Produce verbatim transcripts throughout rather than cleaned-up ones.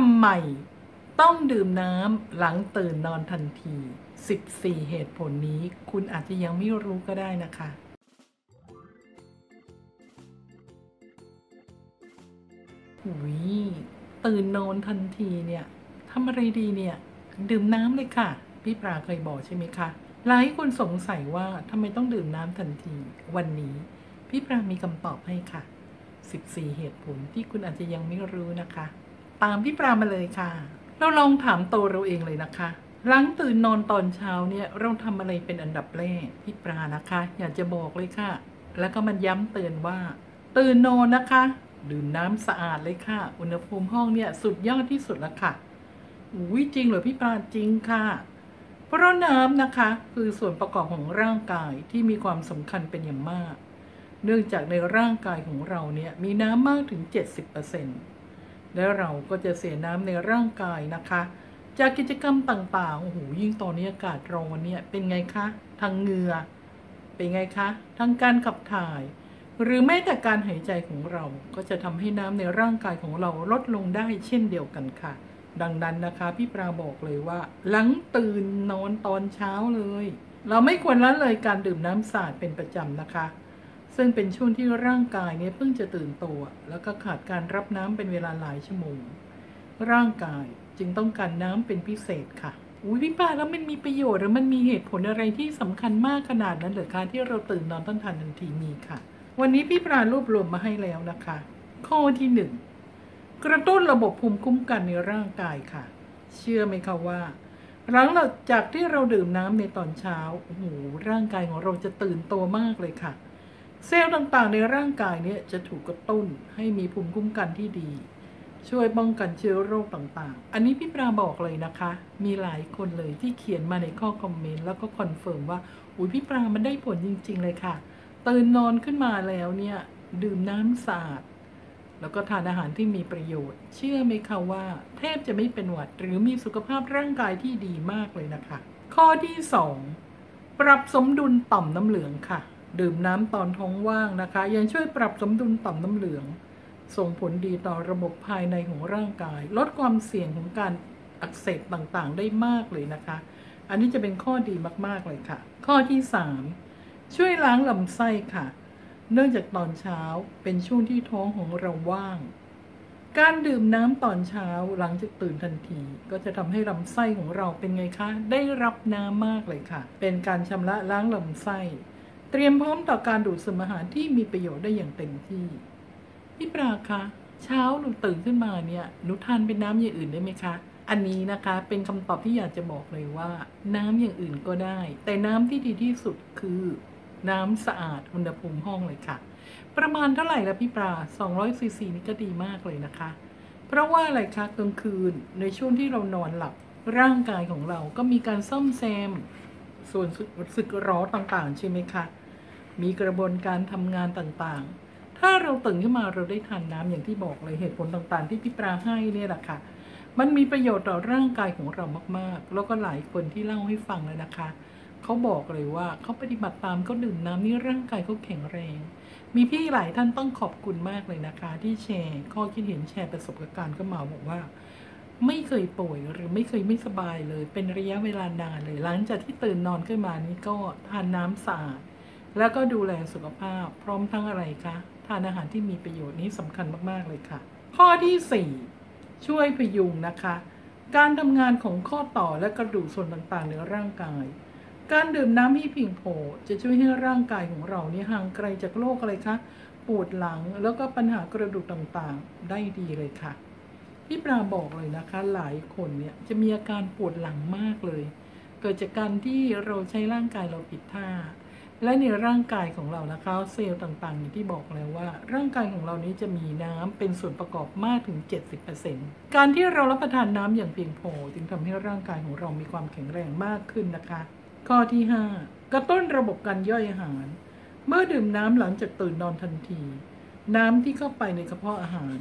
ทำไมต้องดื่มน้ำหลังตื่นนอนทันทีสิบสี่เหตุผลนี้คุณอาจจะยังไม่รู้ก็ได้นะคะวิตื่นนอนทันทีเนี่ยทำอะไรดีเนี่ยดื่มน้ำเลยค่ะพี่ปลาเคยบอกใช่ไหมคะหลายคนสงสัยว่าทำไมต้องดื่มน้ำทันทีวันนี้พี่ปลามีคำตอบให้ค่ะสิบสี่เหตุผลที่คุณอาจจะยังไม่รู้นะคะตามพี่ปลามาเลยค่ะเราลองถามตัวเราเองเลยนะคะหลังตื่นนอนตอนเช้าเนี่ยเราทำอะไรเป็นอันดับแรกพี่ปลานะคะอยากจะบอกเลยค่ะแล้วก็มันย้ำเตือนว่าตื่นนอนนะคะดื่มน้ำสะอาดเลยค่ะอุณหภูมิห้องเนี่ยสุดยอดที่สุดแล้วค่ะอุ้ยจริงเหรอพี่ปลาจริงค่ะเพราะน้ำนะคะคือส่วนประกอบของร่างกายที่มีความสำคัญเป็นอย่างมากเนื่องจากในร่างกายของเราเนี่ยมีน้ำมากถึง เจ็ดสิบเปอร์เซ็นต์ และเราก็จะเสียน้ำในร่างกายนะคะจากกิจกรรมต่างๆโอ้โหยิ่งตอนนี้อากาศร้อนเนี่ยเป็นไงคะทางเหงื่อเป็นไงคะทางการขับถ่ายหรือแม้แต่การหายใจของเราก็จะทำให้น้ำในร่างกายของเราลดลงได้เช่นเดียวกันค่ะดังนั้นนะคะพี่ปลาบอกเลยว่าหลังตื่นนอนตอนเช้าเลยเราไม่ควรละเลยการดื่มน้ำสะอาดเป็นประจำนะคะซึ่งเป็นช่วงที่ร่างกายเนี่ยเพิ่งจะตื่นตัวแล้วก็ขาดการรับน้ำเป็นเวลาหลายชั่วโมงร่างกายจึงต้องการน้ำเป็นพิเศษค่ะอุ้ยพี่ปลาแล้วมันมีประโยชน์หรือมันมีเหตุผลอะไรที่สำคัญมากขนาดนั้นหรือคะที่เราตื่นนอนต้องทานทันทีมีค่ะวันนี้พี่ปลารวบรวมมาให้แล้วนะคะข้อที่หนึ่งกระตุ้นระบบภูมิคุ้มกันในร่างกายค่ะเชื่อไหมคะว่าหลังจากที่เราดื่มน้ำในตอนเช้าโอ้โหร่างกายของเราจะตื่นตัวมากเลยค่ะเซลล์ต่างๆในร่างกายเนี่ยจะถูกกระตุ้นให้มีภูมิคุ้มกันที่ดีช่วยป้องกันเชื้อโรคต่างๆอันนี้พี่ปลาบอกเลยนะคะมีหลายคนเลยที่เขียนมาในข้อคอมเมนต์แล้วก็คอนเฟิร์มว่าอุ้ยพี่ปลามันได้ผลจริงๆเลยค่ะตื่นนอนขึ้นมาแล้วเนี่ยดื่มน้ำสะอาดแล้วก็ทานอาหารที่มีประโยชน์เชื่อไหมคะว่าแทบจะไม่เป็นหวัดหรือมีสุขภาพร่างกายที่ดีมากเลยนะคะข้อที่สองปรับสมดุลต่อมน้ำเหลืองค่ะดื่มน้ำตอนท้องว่างนะคะยังช่วยปรับสมดุลต่อมน้ำเหลืองส่งผลดีต่อระบบภายในของร่างกายลดความเสี่ยงของการอักเสบต่างๆได้มากเลยนะคะอันนี้จะเป็นข้อดีมากๆเลยค่ะข้อที่สามช่วยล้างลำไส้ค่ะเนื่องจากตอนเช้าเป็นช่วงที่ท้องของเราว่างการดื่มน้ำตอนเช้าหลังจากตื่นทันทีก็จะทำให้ลำไส้ของเราเป็นไงคะได้รับน้ำมากเลยค่ะเป็นการชำระล้างลำไส้เตรียมพร้อมต่อการดูดซึมอาหารที่มีประโยชน์ได้อย่างเต็มที่พี่ปลาคะเช้าหนูตื่นขึ้นมาเนี่ยหนูทานเป็นน้ำอย่างอื่นได้ไหมคะอันนี้นะคะเป็นคำตอบที่อยากจะบอกเลยว่าน้ำอย่างอื่นก็ได้แต่น้ำที่ดีที่สุดคือน้ำสะอาดอุณหภูมิห้องเลยค่ะประมาณเท่าไหร่ล่ะพี่ปลาสองร้อยซีซีนี่ก็ดีมากเลยนะคะเพราะว่าอะไรคะกลางคืนในช่วงที่เรานอนหลับร่างกายของเราก็มีการซ่อมแซมส่วนสึกหรอต่างๆใช่ไหมคะมีกระบวนการทำงานต่างๆถ้าเราตื่นขึ้นมาเราได้ทานน้ำอย่างที่บอกเลยเหตุผลต่างๆที่พี่ปลาให้เนี่ยแหละค่ะมันมีประโยชน์ต่อร่างกายของเรามากๆแล้วก็หลายคนที่เล่าให้ฟังเลยนะคะเขาบอกเลยว่าเขาปฏิบัติตามเขาดื่มน้ำนี่ร่างกายเขาแข็งแรงมีพี่หลายท่านต้องขอบคุณมากเลยนะคะที่แชร์ข้อคิดเห็นแชร์ประสบการณ์ก็มาบอกว่าไม่เคยป่วยหรือไม่เคยไม่สบายเลยเป็นระยะเวลานานเลยหลังจากที่ตื่นนอนขึ้นมานี่ก็ทานน้ำสะอาดแล้วก็ดูแลสุขภาพพร้อมทั้งอะไรคะทานอาหารที่มีประโยชน์นี้สำคัญมากๆเลยค่ะข้อที่สี่ช่วยพยุงนะคะการทำงานของข้อต่อและกระดูกส่วนต่างๆในร่างกายการดื่มน้ำให้เพียงพอจะช่วยให้ร่างกายของเราเนี่ยห่างไกลจากโรคอะไรคะปวดหลังแล้วก็ปัญหากระดูกต่างๆได้ดีเลยค่ะพี่ปลาบอกเลยนะคะหลายคนเนี่ยจะมีอาการปวดหลังมากเลยเกิดจากการที่เราใช้ร่างกายเราผิดท่าและในร่างกายของเรานะคะเซลล์ต่างๆอย่างที่บอกแล้วว่าร่างกายของเรานี้จะมีน้ำเป็นส่วนประกอบมากถึง เจ็ดสิบเปอร์เซ็นต์ การที่เรารับประทานน้ำอย่างเพียงพอจึงทำให้ร่างกายของเรามีความแข็งแรงมากขึ้นนะคะข้อที่ห้ากระตุ้นระบบการย่อยอาหารเมื่อดื่มน้ำหลังจากตื่นนอนทันทีน้ำที่เข้าไปในกระเพาะอาหาร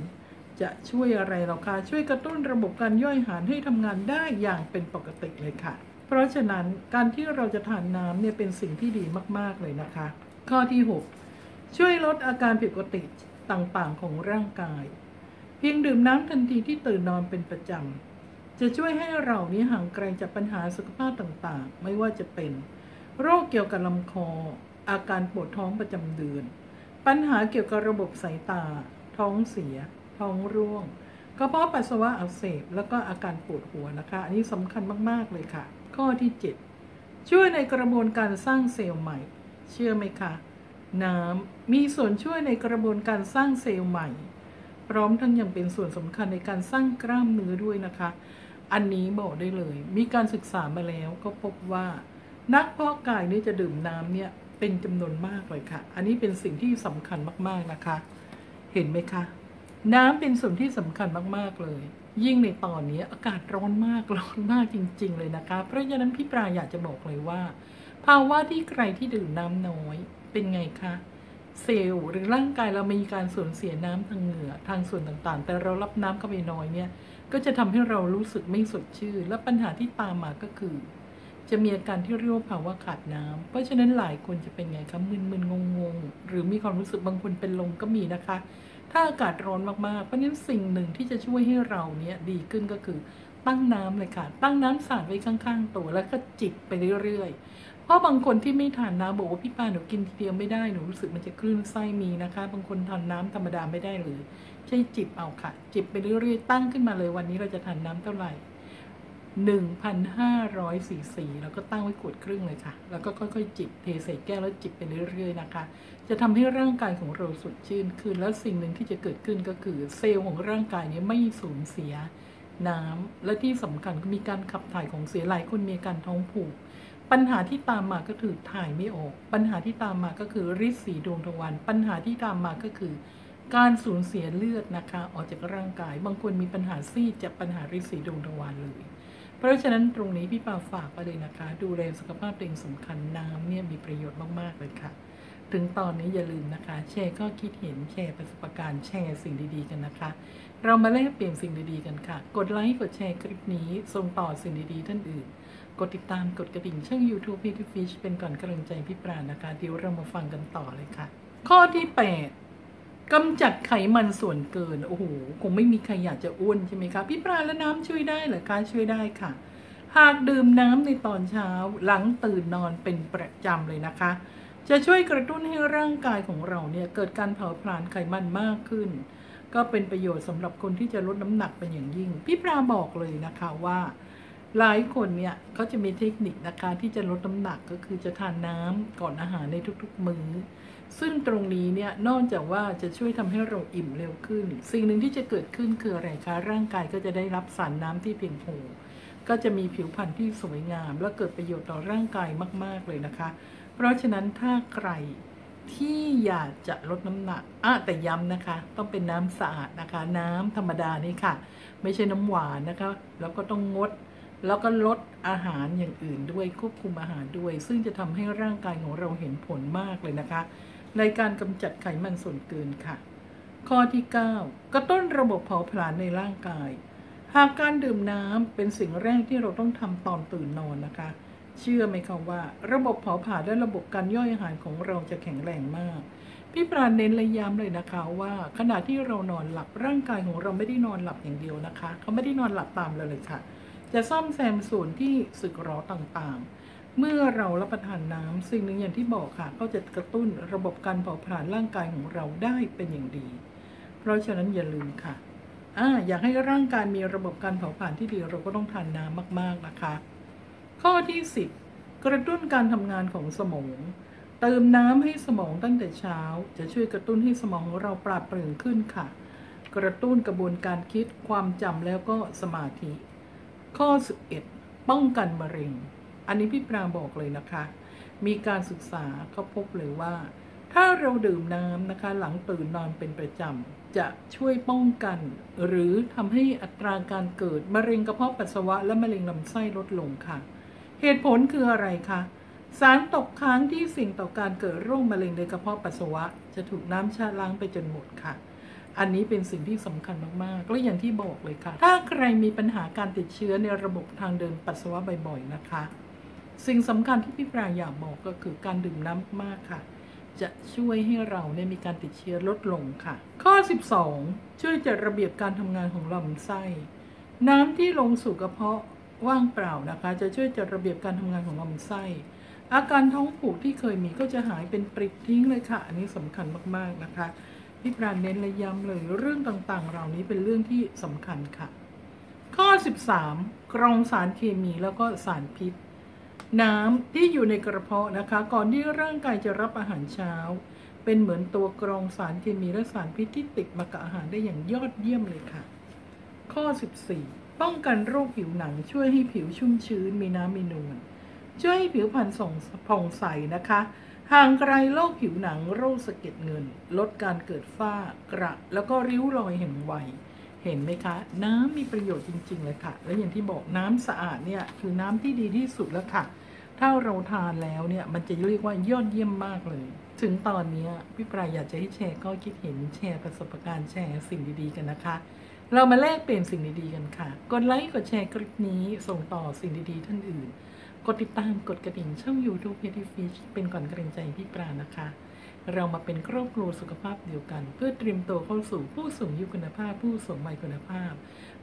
จะช่วยอะไรเราคะช่วยกระตุ้นระบบการย่อยอาหารให้ทำงานได้อย่างเป็นปกติเลยค่ะเพราะฉะนั้นการที่เราจะทานน้ำเนี่ยเป็นสิ่งที่ดีมากๆเลยนะคะข้อที่หกช่วยลดอาการผิดปกติต่างๆของร่างกาย เพียงดื่มน้ำทันทีที่ตื่นนอนเป็นประจำจะช่วยให้เรานี้ห่างไกลจากปัญหาสุขภาพต่างๆไม่ว่าจะเป็นโรคเกี่ยวกับลำคออาการปวดท้องประจำเดือนปัญหาเกี่ยวกับระบบสายตาท้องเสียท้องร่วงกระเพาะปัสสาวะอักเสบแล้วก็อาการปวดหัวนะคะอันนี้สำคัญมากๆเลยค่ะข้อที่เจ็ดช่วยในกระบวนการสร้างเซลล์ใหม่เชื่อไหมคะน้ำมีส่วนช่วยในกระบวนการสร้างเซลล์ใหม่พร้อมทั้งยังเป็นส่วนสำคัญในการสร้างกล้ามเนื้อด้วยนะคะอันนี้บอกได้เลยมีการศึกษามาแล้วก็พบว่านักเพาะกายนี่จะดื่มน้ำเนี่ยเป็นจำนวนมากเลยค่ะอันนี้เป็นสิ่งที่สำคัญมากๆนะคะเห็นไหมคะน้ำเป็นส่วนที่สำคัญมากๆเลยยิ่งในตอนนี้อากาศร้อนมากร้อนมากจริงๆเลยนะคะเพราะฉะนั้นพี่ปลาอยากจะบอกเลยว่าภาวะที่ใครที่ดื่มน้ำน้อยเป็นไงคะเซลล์หรือร่างกายเรามีการสูญเสียน้ำทางเหงื่อทางส่วนต่างๆแต่เรารับน้ำเข้าไปน้อยเนี่ยก็จะทำให้เรารู้สึกไม่สดชื่นและปัญหาที่ตามมาก็คือจะมีอาการที่เรียกว่าภาวะขาดน้ำเพราะฉะนั้นหลายคนจะเป็นไงคะมึนๆงงๆหรือมีความรู้สึกบางคนเป็นลมก็มีนะคะถ้าอากาศร้อนมากๆเพราะฉะนั้นสิ่งหนึ่งที่จะช่วยให้เราเนี่ยดีขึ้นก็คือตั้งน้ำเลยค่ะตั้งน้ำสาดไว้ข้างๆตัวแล้วก็จิบไปเรื่อยๆเพราะบางคนที่ไม่ทานน้ำบอกว่าพี่ปาหนูกินทีเดียวไม่ได้หนูรู้สึกมันจะคลื่นไส้มีนะคะบางคนทานน้ำธรรมดาไม่ได้เลยใช่จิบเอาค่ะจิบไปเรื่อยๆตั้งขึ้นมาเลยวันนี้เราจะทานน้ำเท่าไหร่หนึ่งพันห้าร้อย ซีซีแล้วก็ตั้งไว้ขวดครึ่งเลยค่ะแล้วก็ค่อยๆจิบเทใส่แก้วแล้วจิบไปเรื่อยๆนะคะจะทำให้ร่างกายของเราสดชื่นขึ้นแล้วสิ่งหนึ่งที่จะเกิดขึ้นก็คือเซลล์ของร่างกายนี้ไม่สูญเสียน้ำและที่สำคัญก็มีการขับถ่ายของเสียหลายคนมีอาการท้องผูกปัญหาที่ตามมาก็คือถ่ายไม่ออกปัญหาที่ตามมาก็คือริดสีดวงทวารปัญหาที่ตามมาก็คือการสูญเสียเลือดนะคะออกจากร่างกายบางคนมีปัญหาซีดจากปัญหาริดสีดวงทวารเลยเพราะฉะนั้นตรงนี้พี่ปาฝากไปเลยนะคะดูแลสุขภาพตัวเองสำคัญน้ำเนี่ยมีประโยชน์มากๆเลยค่ะถึงตอนนี้อย่าลืมนะคะแชร์ก็คิดเห็นแชร์ประสบการณ์แชร์สิ่งดีๆกันนะคะเรามาแลกเปลี่ยนสิ่งดีๆกันค่ะกดไลค์กดแชร์คลิปนี้ส่งต่อสิ่งดีๆท่านอื่นกดติดตามกดกระดิ่งช่อง YouTube พี่ฟิชเป็นก่อนกำลังใจพี่ปรานะคะเดี๋ยวเรามาฟังกันต่อเลยค่ะข้อที่แปดกำจัดไขมันส่วนเกินโอ้โหคงไม่มีใครอยากจะอ้วนใช่ไหมคะพี่ปลาและน้ำช่วยได้เหรอคะช่วยได้ค่ะหากดื่มน้ำในตอนเช้าหลังตื่นนอนเป็นประจำเลยนะคะจะช่วยกระตุ้นให้ร่างกายของเราเนี่ยเกิดการเผาผลาญไขมันมากขึ้นก็เป็นประโยชน์สำหรับคนที่จะลดน้ำหนักเป็นอย่างยิ่งพี่ปลาบอกเลยนะคะว่าหลายคนเนี่ยเขาจะมีเทคนิคนะคะที่จะลดน้ำหนักก็คือจะทานน้ำก่อนอาหารในทุกๆมื้อซึ่งตรงนี้เนี่ยนอกจากว่าจะช่วยทำให้เราอิ่มเร็วขึ้นสิ่งหนึ่งที่จะเกิดขึ้นคืออะไรคะร่างกายก็จะได้รับสารน้ำที่เพียงพอก็จะมีผิวพรรณที่สวยงามและเกิดประโยชน์ต่อร่างกายมากๆเลยนะคะเพราะฉะนั้นถ้าใครที่อยากจะลดน้ำหนักอ่ะแต่ย้ำนะคะต้องเป็นน้ำสะอาดนะคะน้ำธรรมดานี่ค่ะไม่ใช่น้ำหวานนะคะแล้วก็ต้องงดแล้วก็ลดอาหารอย่างอื่นด้วยควบคุมอาหารด้วยซึ่งจะทำให้ร่างกายของเราเห็นผลมากเลยนะคะในการกำจัดไขมันส่วนเกินค่ะข้อที่เก้ากระตุ้นระบบเผาผลาญในร่างกายหากการดื่มน้ำเป็นสิ่งแรกที่เราต้องทำตอนตื่นนอนนะคะเชื่อไหมคะว่าระบบเผาผลาญและระบบการย่อยอาหารของเราจะแข็งแรงมากพี่ปราณเน้นและย้ำเลยนะคะว่าขณะที่เรานอนหลับร่างกายของเราไม่ได้นอนหลับอย่างเดียวนะคะเขาไม่ได้นอนหลับตามเราเลยค่ะจะซ่อมแซมส่วนที่สึกหรอต่างๆเมื่อเรารับประทานน้ำสิ่งหนึ่งอย่างที่บอกค่ะก็จะกระตุ้นระบบการเผาผลาญร่างกายของเราได้เป็นอย่างดีเพราะฉะนั้นอย่าลืมค่ะอ่าอยากให้ร่างกายมีระบบการเผาผลาญที่ดีเราก็ต้องทานน้ำมากๆนะคะข้อที่สิบกระตุ้นการทำงานของสมองเติมน้ำให้สมองตั้งแต่เช้าจะช่วยกระตุ้นให้สมองของเราปราดเปรื่องขึ้นค่ะกระตุ้นกระบวนการคิดความจำแล้วก็สมาธิข้อสิบเอ็ดป้องกันมะเร็งอันนี้พี่ปราบอกเลยนะคะมีการศึกษาเขาพบเลยว่าถ้าเราดื่มน้ำนะคะหลังตื่นนอนเป็นประจำจะช่วยป้องกันหรือทำให้อัตราการเกิดมะเร็งกระเพาะปัสสาวะและมะเร็งลำไส้ลดลงค่ะเหตุผลคืออะไรคะสารตกค้างที่เสี่ยงต่อการเกิดโรคมะเร็งในกระเพาะปัสสาวะจะถูกน้ำชะล้างไปจนหมดค่ะอันนี้เป็นสิ่งที่สำคัญมากๆและอย่างที่บอกเลยค่ะถ้าใครมีปัญหาการติดเชื้อในระบบทางเดินปัสสาวะบ่อยๆนะคะสิ่งสำคัญที่พี่ปราอยากบอกก็คือการดื่มน้ำมากค่ะ จะช่วยให้เราเนี่ยมีการติดเชื้อลดลงค่ะข้อสิบสองช่วยจัดระเบียบการทำงานของลำไส้น้ำที่ลงสู่กระเพาะว่างเปล่านะคะจะช่วยจัดระเบียบการทำงานของลำไส้อาการท้องผูกที่เคยมีก็จะหายเป็นปลิดทิ้งเลยค่ะอันนี้สำคัญมากๆนะคะพี่ปราณเน้นและย้ำเลยเรื่องต่างๆเหล่านี้เป็นเรื่องที่สำคัญค่ะข้อสิบสามกรองสารเคมีแล้วก็สารพิษน้ำที่อยู่ในกระเพาะนะคะก่อนที่ร่างกายจะรับอาหารเช้าเป็นเหมือนตัวกรองสารเคมีและสารพิษที่ติดมากับอาหารได้อย่างยอดเยี่ยมเลยค่ะข้อสิบสี่ป้องกันโรคผิวหนังช่วยให้ผิวชุ่มชื้นมีน้ำมีนวลช่วยให้ผิวพรรณผ่องใสนะคะห่างไกลโรคผิวหนังโรคสะเก็ดเงินลดการเกิดฝ้ากระแล้วก็ริ้วรอยแห่งวัยเห็นไหมคะน้ำมีประโยชน์จริงๆเลยค่ะและอย่างที่บอกน้ำสะอาดเนี่ยคือน้ำที่ดีที่สุดแล้วค่ะถ้าเราทานแล้วเนี่ยมันจะเรียกว่ายอดเยี่ยมมากเลยถึงตอนนี้พี่ปราณอยากจะให้แชร์ก็คิดเห็นแชร์ประสบการณ์แชร์สิ่งดีๆกันนะคะเรามาแลกเปลี่ยนสิ่งดีๆกันค่ะกดไลค์กดแชร์คลิปนี้ส่งต่อสิ่งดีๆท่านอื่นกดติดตามกดกระดิ่งช่อง YouTube Petty Fish เป็นก่อนกำลังใจพี่ปราณนะคะเรามาเป็นครอบครัวสุขภาพเดียวกันเพื่อเตรียมตัวเข้าสู่ผู้สูงอายุคุณภาพผู้สูงวัยคุณภาพ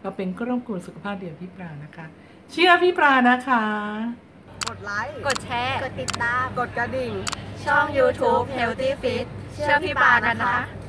เราเป็นครอบครัวสุขภาพเดียวพี่ปราณนะคะเชียร์พี่ปราณนะคะกดไลค์กดแชร์กดติดตามกดกระดิ่งช่อง YouTube Petty Fish เชียร์พี่ปราณนะคะ